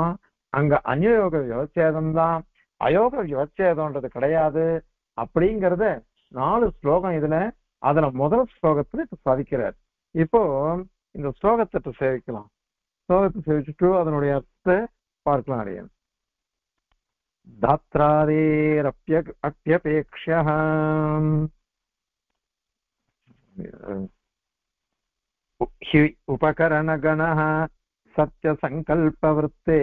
அங்க அநியோக விவச்சேதம்தான், அயோக விவச்சேதம்ன்றது கிடையாது அப்படிங்கிறத நாலு ஸ்லோகம் இதுல, அதுல முதல் ஸ்லோகத்துல இப்ப சாதிக்கிறார். இப்போ இந்த ஸ்லோகத்தை சேவிக்கலாம். ஸ்லோகத்தை சேவிச்சுட்டு அதனுடைய அர்த்தத்தை பார்க்கலாம். அடைய தாத்ராதேரப்யபேக்ஷ்ய उपकरणगण सत्य संकल्पवृत्ते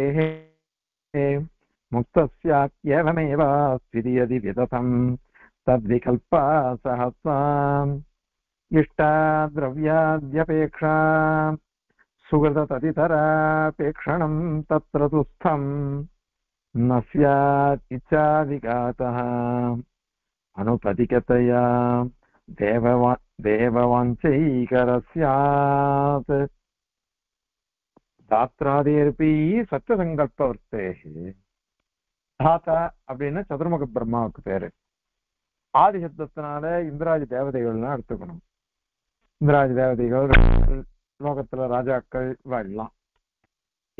मुक्त स्यामेवादि विदतम तद्विकल्प सहसा इष्टा द्रव्याद्यपेक्षा सुकृत तदितरापेक्षण तत्र तुस्थं न स्यादिचा विगातः अनुपदिकतया देववा देववाञ्चैकरस्यात् தாத்ராதேர்பி சத்திய சங்கல்ப வர்த்தேஹி. தாத்தா அப்படின்னு சதுர்முக பிரம்மாவுக்கு பேரு. ஆதி சப்தத்தினால இந்திராஜ தேவதைகள்னா எடுத்துக்கணும். இந்திராஜ தேவதைகள், லோகத்துல ராஜாக்கள், இவ எல்லாம்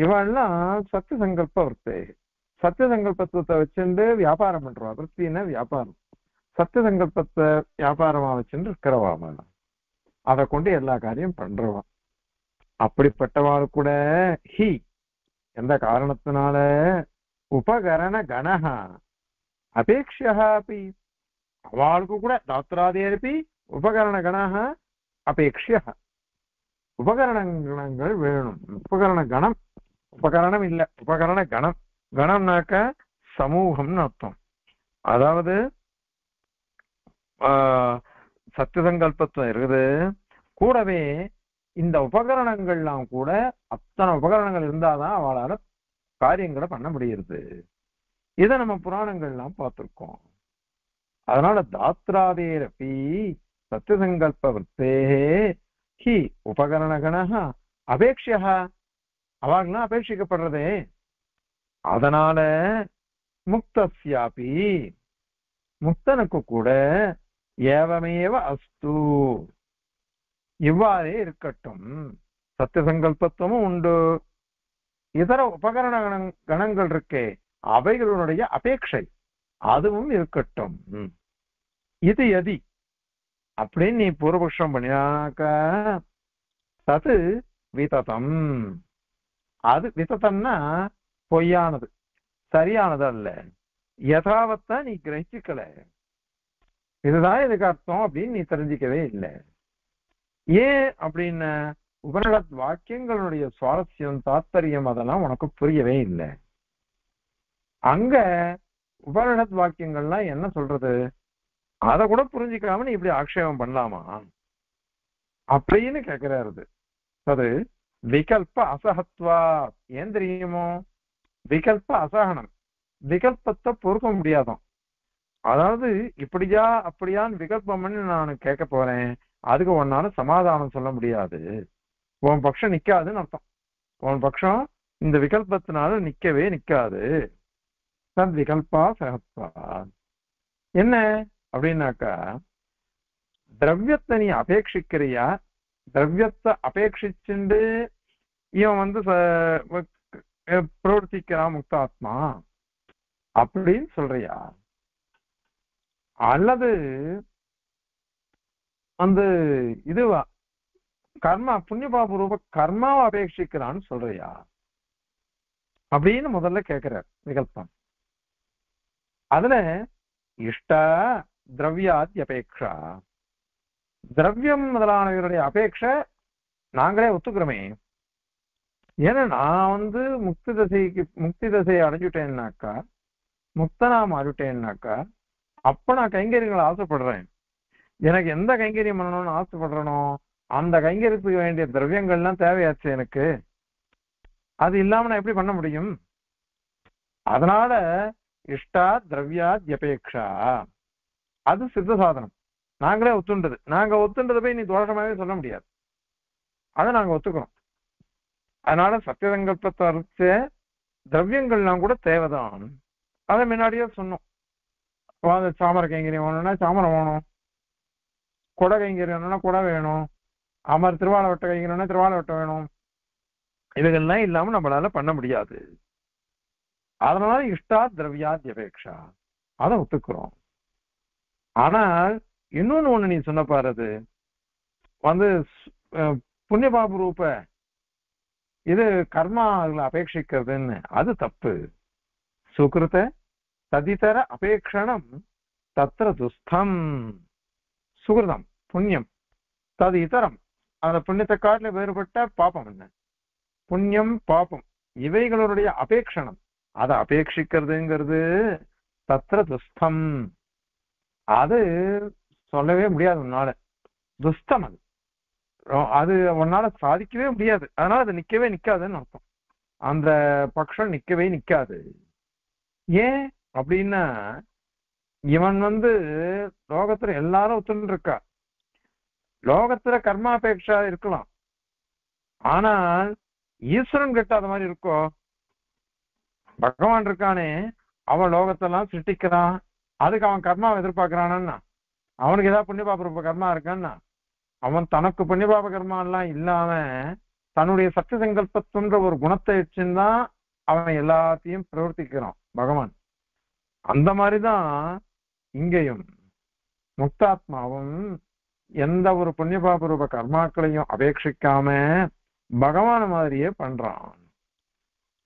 இவெல்லாம் சத்திய சங்கல்ப வர்த்தேகி. சத்திய சங்கல்பத்தை வச்சுட்டு வியாபாரம் பண்றவா. விற்பின்னா வியாபாரம். சத்திய சங்கல்பத்தை வியாபாரமா வச்சுட்டு இருக்கிறவா, அதை கொண்டு எல்லா காரியம் பண்றவா. அப்படிப்பட்டவாள் கூட ஹி எந்த காரணத்தினால உபகரண கணஹா அபேக்ஷா அப்படி அவளுக்கு கூட தாத்ராதேபி உபகரண கணஹா அபேக்ஷா உபகரண கணங்கள் வேணும். உபகரண கணம், உபகரணம் இல்லை, உபகரண கணம். கணம்னாக்க சமூகம்னு அர்த்தம். அதாவது சத்தியசங்கல்பத்துவம் இருக்குது, கூடவே இந்த உபகரணங்கள்லாம் கூட அத்தனை உபகரணங்கள் இருந்தாதான் அவளால காரியங்களை பண்ண முடியுது. இதை நம்ம புராணங்கள்லாம் பார்த்துருக்கோம். அதனால தாத்ராதேரபி சத்தியசங்கல்ப விற்பேகே ஹி உபகரண கணஹா அபேக்ஷா அவங்களாம் அபேட்சிக்கப்படுறதே. அதனால முக்தஸ்யாபி முக்தனுக்கு கூட ஏவமேவ அஸ்து இவ்வாறே இருக்கட்டும். சத்தியசங்கல்பத்துவமும் உண்டு, இதர உபகரண கணங்கள் இருக்கே அவைகளுடைய அபேட்சை அதுவும் இருக்கட்டும். இது எதி அப்படின்னு நீ பூர்வபக்ஷம் பண்ணினாக்க தது விததம். அது விதத்தம்னா பொய்யானது, சரியானது அல்ல, யதாவத்தா நீ கிரகிக்கல. இதுதான் இதுக்கு அர்த்தம் அப்படின்னு நீ தெரிஞ்சிக்கவே இல்லை. ஏன் அப்படின்னு உபநிட வாக்கியங்களுடைய சுவாரஸ்யம், தாத்பரியம் அதெல்லாம் உனக்கு புரியவே இல்லை. அங்க உபநிட வாக்கியங்கள்லாம் என்ன சொல்றது அதை கூட புரிஞ்சிக்காம நீ இப்படி ஆக்ஷேபம் பண்ணலாமா அப்படின்னு கேட்கிறாரு. அது விகல்ப அசகத்வா. ஏன் தெரியுமோ, விகல்ப அசகனம், விகல்பத்தை பொறுக்க முடியாதான். அதாவது இப்படியா அப்படியான்னு விகல்பம்னு நான் கேட்க போறேன், அதுக்கு ஒன்னால சமாதானம் சொல்ல முடியாது. உன் பட்சம் நிக்காதுன்னு அர்த்தம். உன் பட்சம் இந்த விகல்பத்தினால நிக்கவே நிக்காது. தன் விகல்பா சகப்பா என்ன அப்படின்னாக்கா, திரவியத்தை நீ அபேட்சிக்கிறியா, திரவியத்தை அபேட்சிச்சுண்டு இவன் வந்து பிரவர்த்திக்கிறான் முக்தாத்மா அப்படின்னு சொல்றியா, அல்லது அந்த இதுவா கர்மா புண்ணியபாப ரூப கர்மாவை அபேட்சிக்கிறான்னு சொல்றியா அப்படின்னு முதல்ல கேட்கிறார் விகல்பம். அதுல இஷ்ட திரவியாதி அபேட்சா, திரவியம் முதலானவர்களுடைய அபேட்சை நாங்களே ஒத்துக்கிறோமே. ஏன்னா நான் வந்து முக்தி தசைக்கு முக்தி தசையை அடைஞ்சுட்டேன்னாக்கா, முக்தனா மாறிட்டேன்னாக்கா, அப்ப நான் கைங்கரியங்களை ஆசைப்படுறேன். எனக்கு எந்த கைங்கரியம் பண்ணணும்னு ஆசைப்படுறனோ அந்த கைங்கரியத்துக்கு வேண்டிய திரவியங்கள்லாம் தேவையாச்சு எனக்கு. அது இல்லாம நான் எப்படி பண்ண முடியும்? அதனால இஷ்டா திரவியா ஜபேக்ஷா அது சித்த சாதனம், நாங்களே ஒத்துண்டது. நாங்க ஒத்துண்டது போய் நீ தோஷமாவே சொல்ல முடியாது, அதை நாங்க ஒத்துக்கிறோம். அதனால சத்தியசங்கல்பத்தை அரிச்ச திரவியங்கள்லாம் கூட தேவைதான். அதை முன்னாடியே சொன்னோம். சாமர கைங்கரியம் வேணும்னா சாமரம் வேணும், கொடை கைங்கரியம்னா கொடை வேணும், அமர் திருவாழை வட்ட கைங்கரியம்னா திருவாழை வட்டம் வேணும், இதுகள்லாம் இல்லாமல் நம்மளால பண்ண முடியாது. அதனால இஷ்டா திரவியாத்யபேட்சா அதை ஒத்துக்கிறோம். ஆனால் இன்னொன்னு ஒண்ணு நீ சொன்ன பாரு, வந்து புண்ணிய பாப ரூப இது கர்மா அபேட்சிக்கிறதுன்னு, அது தப்பு. சுகிருத ததிதர அபேட்சணம் தத்திர துஸ்தம். சுகிருதம் புண்ணியம், தது இதரம் அந்த புண்ணியத்தை காட்டில வேறுபட்ட பாப்பம் என்ன, புண்ணியம் பாப்பம் இவைகளுடைய அபேட்சணம் அதை அபேட்சிக்கிறதுங்கிறது தத்திர துஸ்தம், அது சொல்லவே முடியாது உன்னால. துஸ்தம் அது, அது உன்னால சாதிக்கவே முடியாது. அதனால அது நிக்கவே நிக்காதுன்னு அர்த்தம், அந்த பட்சம் நிக்கவே நிக்காது. ஏன் அப்படின்னா இவன் வந்து லோகத்துல எல்லாரும் ஒத்துன்னு இருக்கா, லோகத்துல கர்மாபேட்சா இருக்கலாம், ஆனால் ஈஸ்வரன் கிட்ட அது மாதிரி இருக்கோ? பகவான் இருக்கானே, அவன் லோகத்தெல்லாம் சிருஷ்டிக்கிறான், அதுக்கு அவன் கர்மாவை எதிர்பார்க்கிறானா? அவனுக்கு ஏதாவது புண்ணிய பாப கர்மா இருக்கான்னா? அவன் தனக்கு புண்ணிய பாப கர்மா எல்லாம் இல்லாம தன்னுடைய சத்திய சங்கல்பத்துன்ற ஒரு குணத்தை வச்சுதான் அவன் எல்லாத்தையும் பிரவர்த்திக்கிறான் பகவான். அந்த மாதிரிதான் இங்கேயும் முக்தாத்மாவும் எந்த ஒரு புண்ணிய பாப ரூப கர்மாக்களையும் அபேட்சிக்காம பகவான மாதிரியே பண்றான்.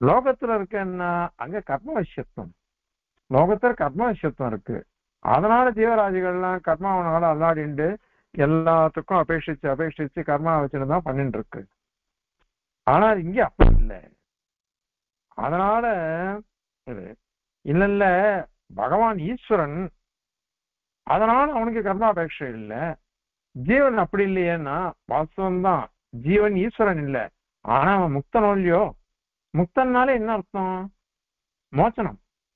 லோகத்துல இருக்கன்னா அங்க கர்மவசியத்துவம், லோகத்துல கர்மவசியத்துவம் இருக்கு. அதனால ஜீவராஜிகள்லாம் கர்மாவனால அல்லாடிண்டு எல்லாத்துக்கும் அபேட்சிச்சு அபேட்சிச்சு கர்மா வச்சுன்னு தான் பண்ணிட்டு இருக்கு. ஆனா இங்க அப்படி இல்லை. அதனால இல்ல இல்ல பகவான் ஈஸ்வரன், அதனால அவனுக்கு கர்மாபேட்சை இல்லை. ஜீவன் அப்படி இல்லையேன்னா வாஸ்தவம் தான், ஜீவன் ஈஸ்வரன் இல்லை, ஆனா அவன் முக்தனோ இல்லையோ. முக்தன்னாலே என்ன அர்த்தம்? மோச்சனம்,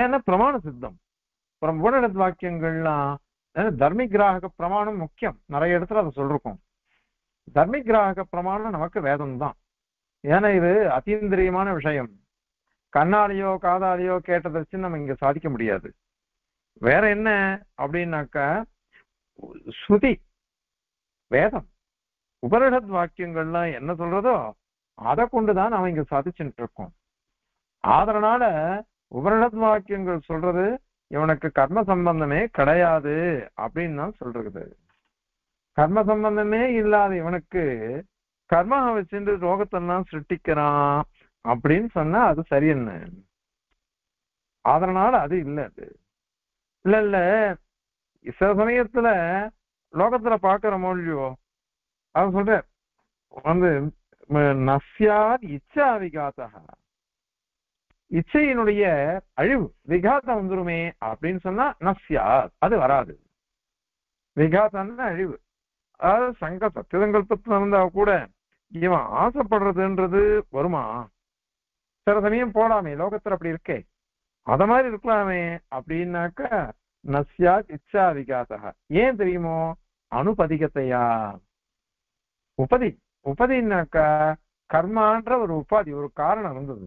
ஏன்னா பிரமாண சித்தம், அப்புறம் உடனடி வாக்கியங்கள்லாம் தர்மி கிராக பிரமாணம் முக்கியம். நிறைய இடத்துல அதை சொல்றோம். தர்மி கிராக பிரமாணம் நமக்கு வேதம் தான். ஏன்னா இது அத்தீந்திரியமான விஷயம், கண்ணாலேயோ காதாலேயோ கேட்டதை வச்சு நம்ம இங்க சாதிக்க முடியாது. வேற என்ன அப்படின்னாக்கா ஸ்ருதி வேதம் உபனிஷத் வாக்கியங்கள்லாம் என்ன சொல்றதோ அதை கொண்டுதான் நாம இங்க சாதிச்சுட்டு இருக்கோம். அதனால உபனிஷத் வாக்கியங்கள் சொல்றது இவனுக்கு கர்ம சம்பந்தமே கிடையாது அப்படின்னு தான் சொல்றது. கர்ம சம்பந்தமே இல்லாத இவனுக்கு கர்மா வச்சுட்டு ரோகத்தெல்லாம் சிருஷ்டிக்கிறான் அப்படின்னு சொன்னா அது சரி என்ன? அதனால அது இல்லை. அது இல்ல இல்ல சில சமயத்துல லோகத்துல பாக்குற மொழியோ அதை சொல்ற வந்து நஸ்யார் இச்சா விகாத்தா, இச்சையினுடைய அழிவு விகாத்தம் வந்துருமே அப்படின்னு சொன்னா நஸ்யார், அது வராது. விகாத்தம்னா அழிவு. அதாவது சங்க சத்தியசங்கல்பத்துல இருந்தா கூட இவன் ஆசைப்படுறதுன்றது வருமா? சில சமயம் போடாமே, லோகத்துல அப்படி இருக்கே, அத மாதிரி இருக்கலாமே அப்படின்னாக்கா நஸ்யா இச்சா விகாசா. ஏன் தெரியுமோ? அனுபதிகத்தையா உபதி, உபதினாக்கா கர்மான்ற ஒரு உபாதி, ஒரு காரணம் இருந்தது,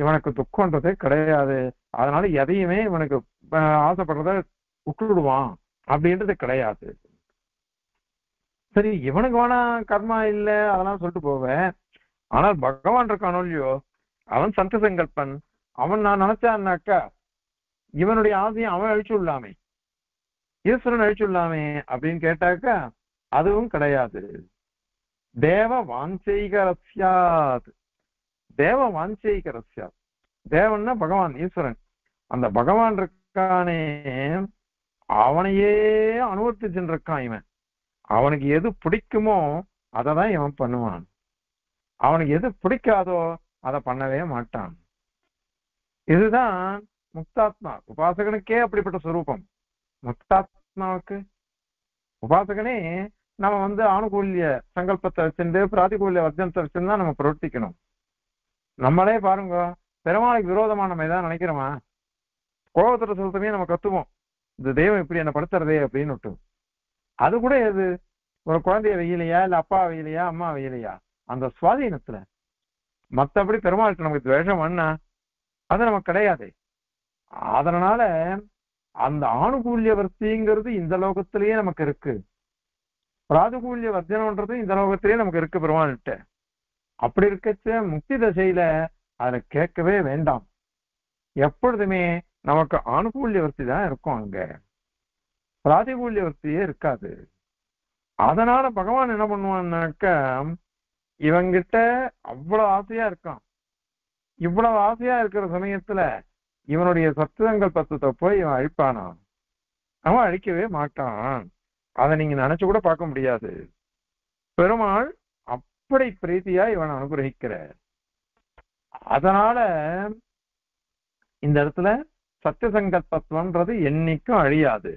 இவனுக்கு துக்கம்ன்றதே கிடையாது. அதனால எதையுமே இவனுக்கு ஆசைப்படுறத விட்டுடுவான் அப்படின்றது கிடையாது. சரி, இவனுக்கு வேணா கர்மா இல்லை அதெல்லாம் சொல்லிட்டு போவேன். ஆனால் பகவான் இருக்கானோ இல்லையோ, அவன் சந்த சங்கல்பன், அவன் நான் நினைச்சான்னாக்கா இவனுடைய ஆசையை அவன் அழிச்சு விடலாமே, ஈஸ்வரன் அழிச்சு விடலாமே அப்படின்னு கேட்டாக்கா அதுவும் கிடையாது. தேவ வாஞ்சைகரஸ்யாது, தேவ வாஞ்சைகரஸ்யா, தேவன்னா பகவான் ஈஸ்வரன், அந்த பகவான் இருக்கானே அவனையே அனுவர்த்திச்சுன்னு இருக்கான் இவன். அவனுக்கு எது பிடிக்குமோ அதை தான் இவன் பண்ணுவான், அவனுக்கு எது பிடிக்காதோ அதை பண்ணவே மாட்டான். இதுதான் முக்தாத்மா. உபாசகனுக்கே அப்படிப்பட்ட சுரூபம் முக்தாத்மாவுக்கு. உபாசகனே நம்ம வந்து ஆணுகூல்ய சங்கல்பத்தை வச்சுட்டு பிராதிகூல்ய வர்ஜனத்தை வச்சுருந்தா நம்ம பிரவர்த்திக்கணும். நம்மளே பாருங்க, பெருமாளுக்கு விரோதமா நம்ம இதான் நினைக்கிறோமா, கோபத்திர சுத்தமே நம்ம கத்துவோம், இந்த தெய்வம் இப்படி என்ன படுத்துறதே அப்படின்னு விட்டு. அது கூட எது, ஒரு குழந்தைய வெயிலையா, இல்லை அப்பா வெயிலையா, அம்மா வெயிலையா, அந்த சுவாதீனத்துல. மற்றபடி பெருமாளுக்கு நமக்கு துவேஷம் வேணா அது நமக்கு கிடையாது. அதனால அந்த ஆணுகூல்ய வர்த்திங்கிறது இந்த லோகத்திலேயே நமக்கு இருக்கு, பிராதுகூல்ய வர்ஜனம்ன்றதும் இந்த லோகத்திலேயே நமக்கு இருக்கு பெருமாள்கிட்ட. அப்படி இருக்கச்ச முக்தி தசையில அதை கேட்கவே வேண்டாம், எப்பொழுதுமே நமக்கு ஆணுகூல்ய வர்த்தி தான் இருக்கும், அங்க பிராதிகூல்ய வர்த்தியே இருக்காது. அதனால பகவான் என்ன பண்ணுவான்னாக்க, இவங்கிட்ட அவ்வளவு ஆசையா இருக்கான், இவ்வளவு ஆசையா இருக்கிற சமயத்துல இவனுடைய சத்துவங்கள் பத்தத்தை போய் இவன் அழிப்பானா, அவன் அழிக்கவே மாட்டான். அதை நீங்க நினைச்சு கூட பார்க்க முடியாது. பெருமாள் அப்படி பிரீதியா இவனை அனுகிரகிக்கிறார். அதனால இந்த இடத்துல சத்தியசங்கல்பத்துவன்றது என்னைக்கும் அழியாது,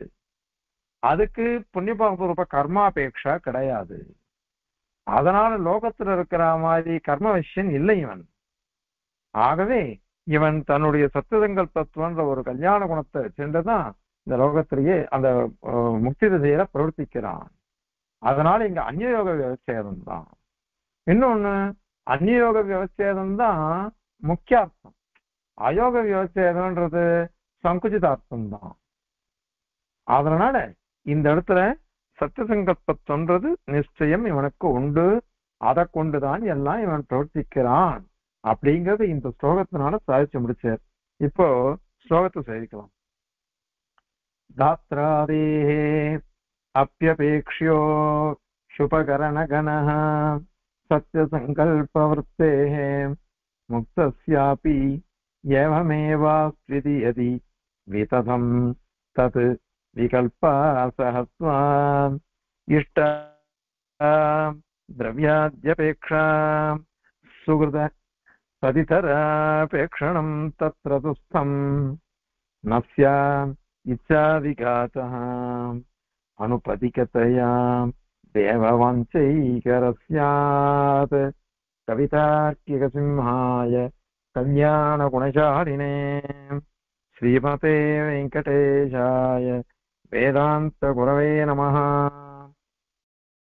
அதுக்கு புண்ணியபாபரூப கர்மாபேட்சா கிடையாது. அதனால லோகத்துல இருக்கிற மாதிரி கர்ம விஷயம் இல்லை இவன். ஆகவே இவன் தன்னுடைய சத்தியசங்கல்பத்துவன்ற ஒரு கல்யாண குணத்தை சென்றுதான் இந்த லோகத்திலேயே அந்த முக்தி திசையில பிரவர்த்திக்கிறான். அதனால இங்க அந்நியோக வியவச்சேதம் தான். இன்னொன்னு, அந்நியோக வியவச்சேதம் தான் முக்கியார்த்தம், அயோக வியவச்சேதம்ன்றது சங்குச்சிதார்த்தம் தான். அதனால இந்த இடத்துல சத்தியசங்கல்பத்துவன்றது நிச்சயம் இவனுக்கு உண்டு, அதை கொண்டுதான் எல்லாம் இவன் பிரவர்த்திக்கிறான் அப்படிங்கிறது இந்த ஸ்லோகத்தினால சாதிச்சு முடிச்சார். இப்போ ஸ்லோகத்தை சேவிக்கலாம். தாத்ராதேஹே அப்யபேக்ஷ்யோ சுபகரணகணஹ சத்யசங்கல்பவர்த்தேஹே முக்தஸ்யாபி ஏவமேவாஸ்விதியதி விததம் தத் விகல்பாசஹத்வா இஷ்ட திரவ்யாத்யபேக்ஷா சுகிருத சதிதராபேக்ஷணம் தத்ர துஸ்தம் நஸ்யா இச்சாதிகாதா அனுபதிகதயா தேவவாஞ்சைகரஸ்யாத் கவிதார்க்கிக சிம்ஹாய கல்யாண குணசாலினே ஸ்ரீமதே வெங்கடேஷாய வேதாந்த குரவே நமஹ.